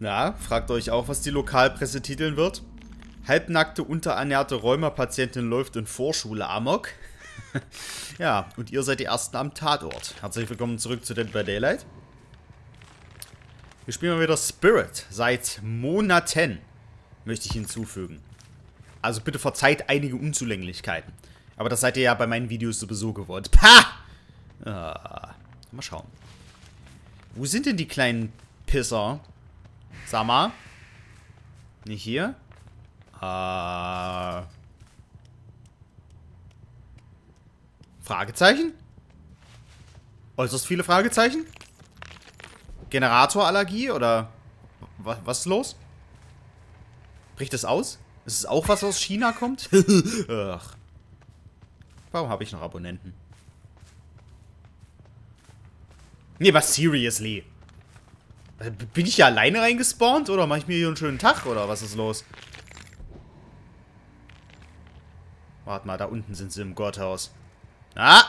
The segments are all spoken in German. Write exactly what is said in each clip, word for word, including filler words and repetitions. Na, fragt euch auch, was die Lokalpresse titeln wird? Halbnackte, unterernährte Rheumapatientin läuft in Vorschule amok. Ja, und ihr seid die Ersten am Tatort. Herzlich willkommen zurück zu Dead by Daylight. Wir spielen mal wieder Spirit. Seit Monaten möchte ich hinzufügen. Also bitte verzeiht einige Unzulänglichkeiten. Aber das seid ihr ja bei meinen Videos sowieso gewohnt. Pah! Ah, mal schauen. Wo sind denn die kleinen Pisser? Sag mal. Nicht hier? Ah. Fragezeichen? Äußerst viele Fragezeichen? Generatorallergie oder was, was ist los? Bricht das aus? Ist es auch was aus China kommt? Ach. Warum habe ich noch Abonnenten? Nee, was seriously? Bin ich hier alleine reingespawnt oder mache ich mir hier einen schönen Tag oder was ist los? Warte mal, da unten sind sie im Gotthaus. Ah!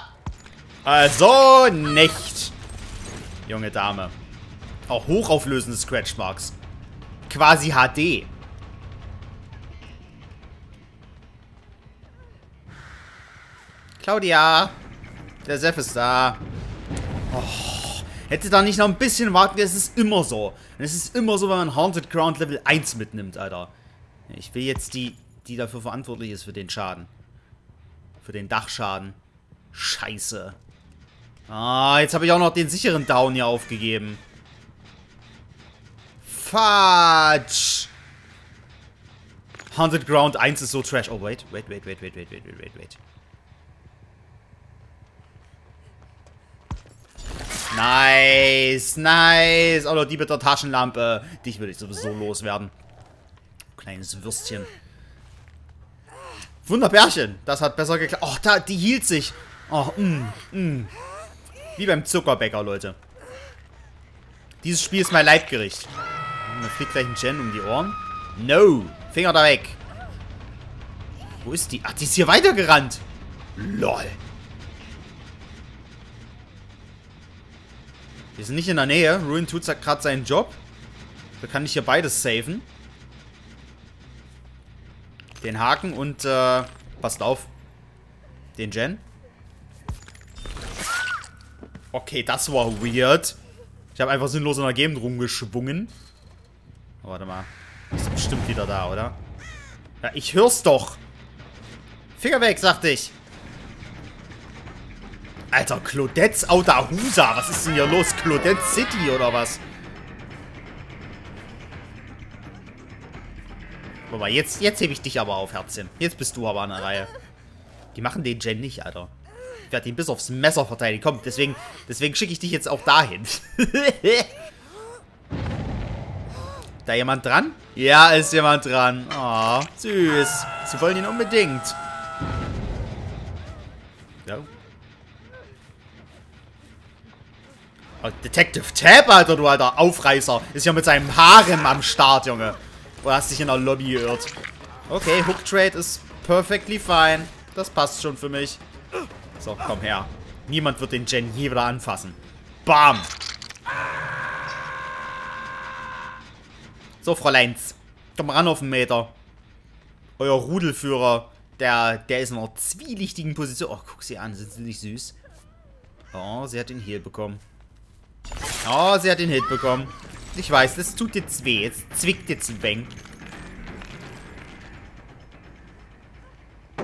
Also nicht! Junge Dame. Auch hochauflösende Scratchmarks. Quasi H D. Claudia! Der Sef ist da. Oh, hätte da nicht noch ein bisschen warten, es ist immer so. Und es ist immer so, wenn man Haunted Ground Level eins mitnimmt, Alter. Ich will jetzt die, die dafür verantwortlich ist für den Schaden. Für den Dachschaden. Scheiße. Ah, jetzt habe ich auch noch den sicheren Down hier aufgegeben. Fatsch! Haunted Ground eins ist so trash. Oh, wait, wait, wait, wait, wait, wait, wait, wait, wait, wait. Nice, nice. Oh, die mit der Taschenlampe. Dich würde ich sowieso loswerden. Kleines Würstchen. Wunderbärchen. Das hat besser geklappt. Oh, da, die hielt sich. Oh, mh, mh. Wie beim Zuckerbäcker, Leute. Dieses Spiel ist mein Leibgericht. Da fliegt gleich ein Gen um die Ohren. No. Finger da weg. Wo ist die? Ach, die ist hier weitergerannt. Lol. Wir sind nicht in der Nähe. Ruin tut gerade seinen Job. Da kann ich hier beides saven. Den Haken und, äh, passt auf. Den Gen. Okay, das war weird. Ich habe einfach sinnlos in der Gegend rumgeschwungen. Oh, warte mal. Ist bestimmt wieder da, oder? Ja, ich hör's doch. Finger weg, sagte ich. Alter, Claudette's Outahusa. Was ist denn hier los? Claudette City oder was? Guck mal, jetzt, jetzt hebe ich dich aber auf, Herzchen. Jetzt bist du aber an der Reihe. Die machen den Gen nicht, Alter. Ich werde ihn bis aufs Messer verteidigen. Komm, deswegen, deswegen schicke ich dich jetzt auch dahin. Da jemand dran? Ja, ist jemand dran. Oh, süß. Sie wollen ihn unbedingt. Ja. Oh, Detective Tab, Alter, du alter Aufreißer. Ist ja mit seinem Harem am Start, Junge. Du hast dich in der Lobby geirrt. Okay, Hook Trade ist perfectly fine. Das passt schon für mich. So, komm her. Niemand wird den Gen hier wieder anfassen. Bam! So, Fräuleins. Komm ran auf den Meter. Euer Rudelführer, der, der ist in einer zwielichtigen Position. Oh, guck sie an. Sind sie nicht süß? Oh, sie hat den Heal bekommen. Oh, sie hat den Hit bekommen. Ich weiß, das tut jetzt weh. Jetzt zwickt jetzt ein Bang.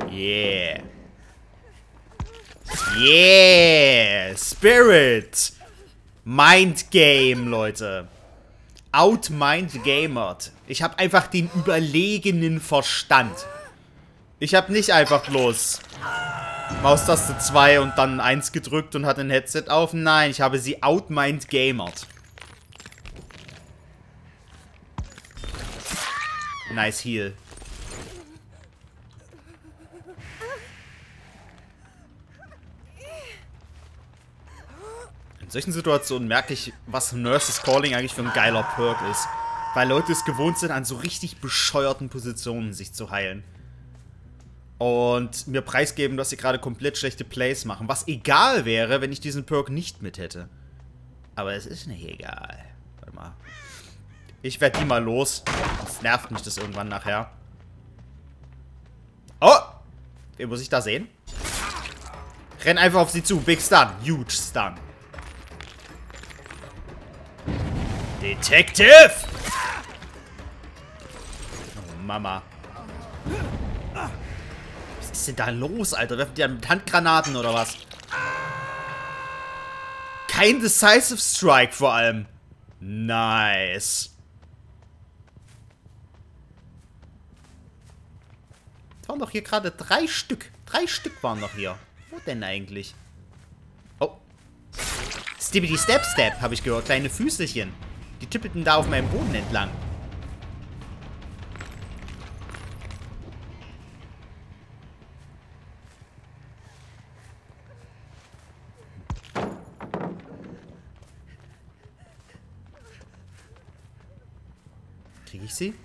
Yeah. Yeah. Spirit. Mind Game, Leute. Outmind Gamert. Ich habe einfach den überlegenen Verstand. Ich habe nicht einfach bloß Maustaste zwei und dann eins gedrückt und hat ein Headset auf. Nein, ich habe sie Outmind Gamert. Nice Heal. In solchen Situationen merke ich, was Nurses Calling eigentlich für ein geiler Perk ist. Weil Leute es gewohnt sind, an so richtig bescheuerten Positionen sich zu heilen. Und mir preisgeben, dass sie gerade komplett schlechte Plays machen. Was egal wäre, wenn ich diesen Perk nicht mit hätte. Aber es ist nicht egal. Warte mal. Ich werde die mal los. Das nervt mich das irgendwann nachher. Oh! Wen muss ich da sehen? Renn einfach auf sie zu. Big Stun. Huge Stun. Detective! Oh, Mama. Was ist denn da los, Alter? Werfen die an mit Handgranaten oder was? Kein Decisive Strike vor allem. Nice. Es waren doch hier gerade drei Stück. Drei Stück waren noch hier. Wo denn eigentlich? Oh. Stibbity Step Step, habe ich gehört. Kleine Füßelchen. Die tippelten da auf meinem Boden entlang. Kriege ich sie?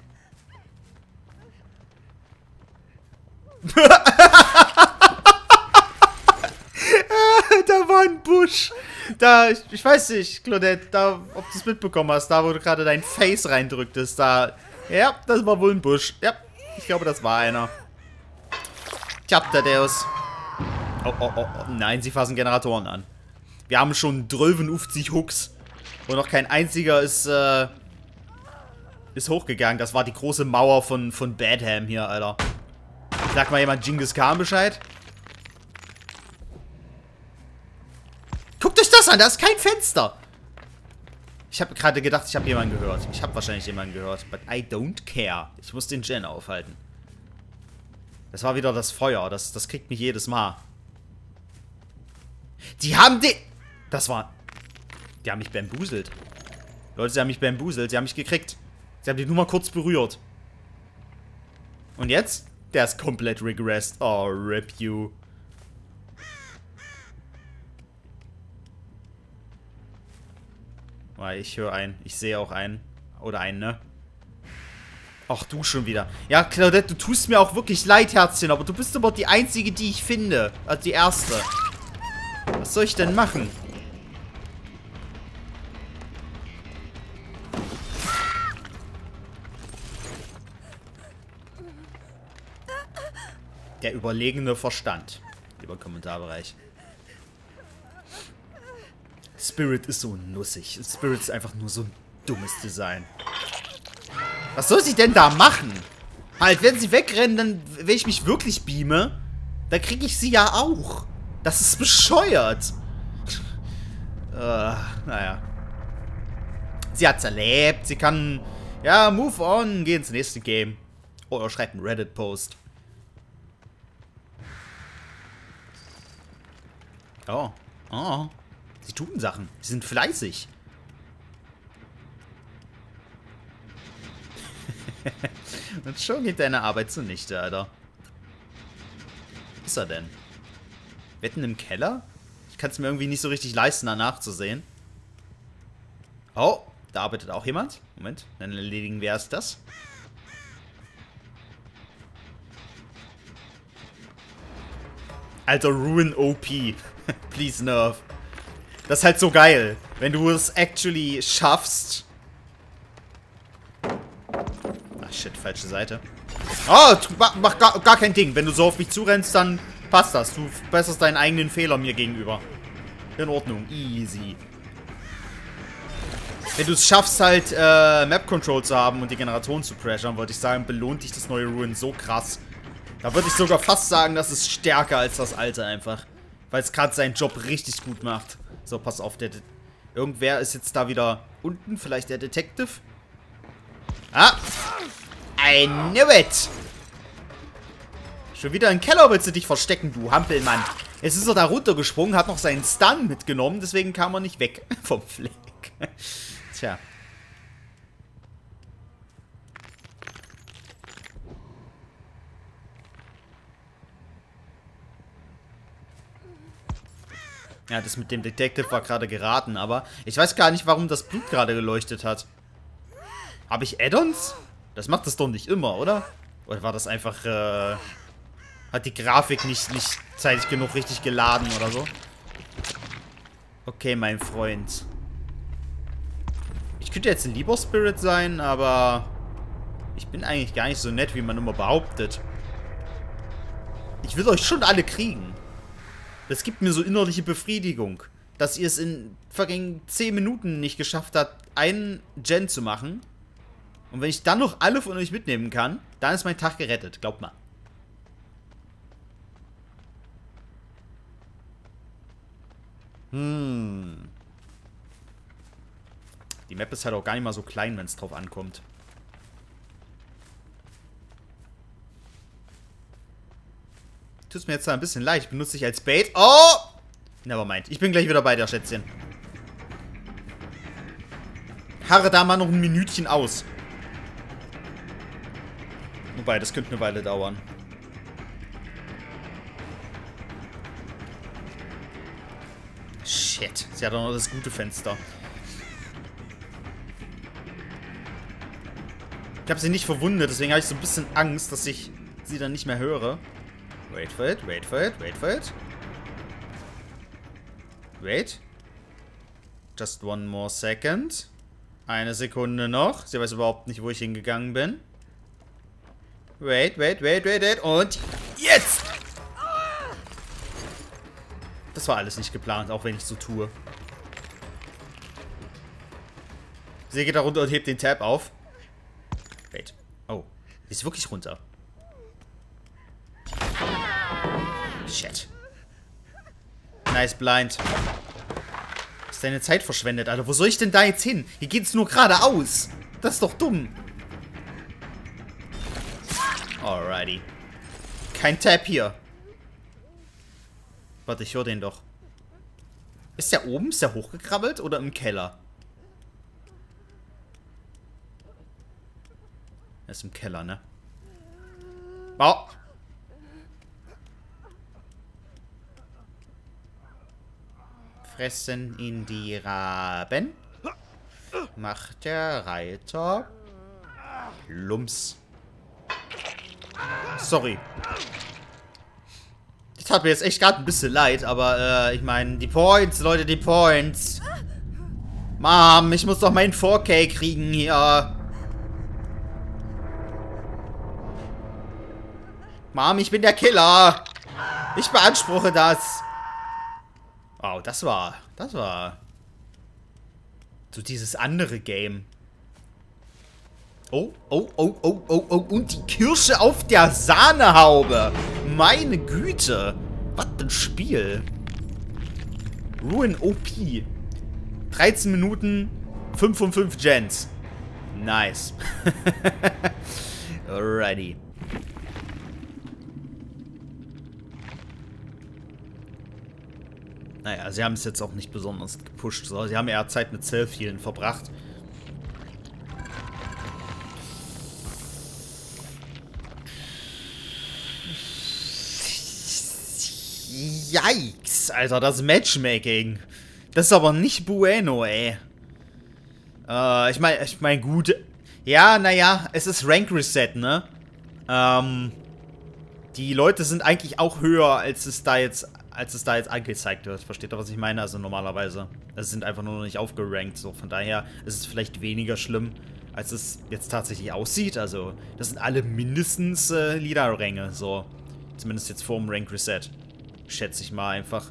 Da war ein Busch. Da, ich, ich weiß nicht, Claudette, da, ob du es mitbekommen hast, da wo du gerade dein Face reindrücktest, da. Ja, das war wohl ein Busch. Ja, ich glaube, das war einer. Chapterdeus. Oh, oh, oh, oh, nein, sie fassen Generatoren an. Wir haben schon dreiundfünfzig Hooks. Und noch kein einziger ist, äh, ist hochgegangen. Das war die große Mauer von, von Badham hier, Alter. Sag mal jemand Genghis Khan Bescheid. Guckt euch das an, da ist kein Fenster. Ich habe gerade gedacht, ich habe jemanden gehört. Ich habe wahrscheinlich jemanden gehört. But I don't care. Ich muss den Gen aufhalten. Das war wieder das Feuer. Das, das kriegt mich jedes Mal. Die haben den... Das war... Die haben mich bambuselt. Leute, sie haben mich bambuselt. Sie haben mich gekriegt. Sie haben die nur mal kurz berührt. Und jetzt? Der ist komplett regressed. Oh, rip you. Ich höre einen. Ich sehe auch einen. Oder einen, ne? Ach, du schon wieder. Ja, Claudette, du tust mir auch wirklich leid, Herzchen. Aber du bist aber die Einzige, die ich finde. Also die Erste. Was soll ich denn machen? Der überlegene Verstand. Lieber Kommentarbereich. Spirit ist so nussig. Spirit ist einfach nur so ein dummes Design. Was soll sie denn da machen? Halt, wenn sie wegrennen, dann, wenn ich mich wirklich beame, dann kriege ich sie ja auch. Das ist bescheuert. uh, naja. Sie hat's erlebt. Sie kann, ja, move on, geh ins nächste Game. Oder schreibt einen Reddit-Post. Oh. Oh. Sie tun Sachen. Sie sind fleißig. Und schon geht deine Arbeit zunichte, Alter. Was ist er denn? Wetten im Keller? Ich kann es mir irgendwie nicht so richtig leisten, danach zu sehen. Oh, da arbeitet auch jemand. Moment, dann erledigen wir erst das. Alter, Ruin O P. Please, nerf. Das ist halt so geil, wenn du es actually schaffst. Ach shit, falsche Seite. Oh, mach, mach gar, gar kein Ding. Wenn du so auf mich zurennst, dann passt das. Du verbesserst deinen eigenen Fehler mir gegenüber. In Ordnung, easy. Wenn du es schaffst, halt äh, Map Control zu haben und die Generatoren zu pressuren, wollte ich sagen, belohnt dich das neue Ruin so krass. Da würde ich sogar fast sagen, das ist stärker als das alte einfach. Weil es gerade seinen Job richtig gut macht. So, pass auf, der De irgendwer ist jetzt da wieder unten. Vielleicht der Detective? Ah! I knew it! Schon wieder im Keller willst du dich verstecken, du Hampelmann. Jetzt ist er da runtergesprungen, hat noch seinen Stun mitgenommen. Deswegen kam er nicht weg vom Fleck. Tja. Ja, das mit dem Detective war gerade geraten, aber ich weiß gar nicht, warum das Blut gerade geleuchtet hat. Habe ich Add-ons? Das macht das doch nicht immer, oder? Oder war das einfach, äh... hat die Grafik nicht, nicht zeitig genug richtig geladen oder so? Okay, mein Freund. Ich Ich könnte jetzt ein lieber Spirit sein, aber ich bin eigentlich gar nicht so nett, wie man immer behauptet. Ich will euch schon alle kriegen. Das gibt mir so innerliche Befriedigung, dass ihr es in vergangenen zehn Minuten nicht geschafft habt, einen Gen zu machen. Und wenn ich dann noch alle von euch mitnehmen kann, dann ist mein Tag gerettet. Glaubt mal. Hm. Die Map ist halt auch gar nicht mal so klein, wenn es drauf ankommt. Tut mir jetzt da ein bisschen leid. Ich benutze dich als Bait. Oh! Nevermind. Ich bin gleich wieder bei der Schätzchen. Harre da mal noch ein Minütchen aus. Wobei, das könnte eine Weile dauern. Shit. Sie hat doch noch das gute Fenster. Ich habe sie nicht verwundet, deswegen habe ich so ein bisschen Angst, dass ich sie dann nicht mehr höre. Wait for it, wait for it, wait for it. Wait. Just one more second. Eine Sekunde noch. Sie weiß überhaupt nicht, wo ich hingegangen bin. Wait, wait, wait, wait, wait. Und jetzt! Das war alles nicht geplant, auch wenn ich so tue. Sie geht da runter und hebt den Tab auf. Wait. Oh. Sie ist wirklich runter. Shit. Nice blind. Ist deine Zeit verschwendet, Alter. Wo soll ich denn da jetzt hin? Hier geht's nur geradeaus. Das ist doch dumm. Alrighty. Kein Tab hier. Warte, ich höre den doch. Ist der oben? Ist der hochgekrabbelt oder im Keller? Er ist im Keller, ne? Oh. Fressen in die Raben. Macht der Reiter. Lumps. Sorry. Das tat mir jetzt echt gerade ein bisschen leid, aber äh, ich meine, die Points, Leute, die Points. Mom, ich muss doch meinen vier K kriegen hier. Mom, ich bin der Killer. Ich beanspruche das. Wow, das war... Das war... So dieses andere Game. Oh, oh, oh, oh, oh, oh. Und die Kirsche auf der Sahnehaube. Meine Güte. Was ein Spiel. Ruin O P. dreizehn Minuten, fünf von fünf Gens. Nice. Alrighty. Naja, sie haben es jetzt auch nicht besonders gepusht. So. Sie haben eher Zeit mit Self-Healen verbracht. Yikes, Alter, das Matchmaking. Das ist aber nicht bueno, ey. Äh, ich meine, ich meine, gut. Ja, naja, es ist Rank Reset, ne? Ähm, die Leute sind eigentlich auch höher, als es da jetzt... als es da jetzt angezeigt wird. Versteht ihr, was ich meine? Also normalerweise. Es sind einfach nur noch nicht aufgerankt. So, von daher ist es vielleicht weniger schlimm, als es jetzt tatsächlich aussieht. Also, das sind alle mindestens äh, Leader-Ränge. So, zumindest jetzt vor dem Rank-Reset. Schätze ich mal einfach.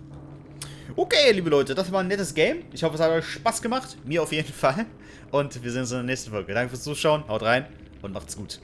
Okay, liebe Leute, das war ein nettes Game. Ich hoffe, es hat euch Spaß gemacht. Mir auf jeden Fall. Und wir sehen uns in der nächsten Folge. Danke fürs Zuschauen. Haut rein und macht's gut.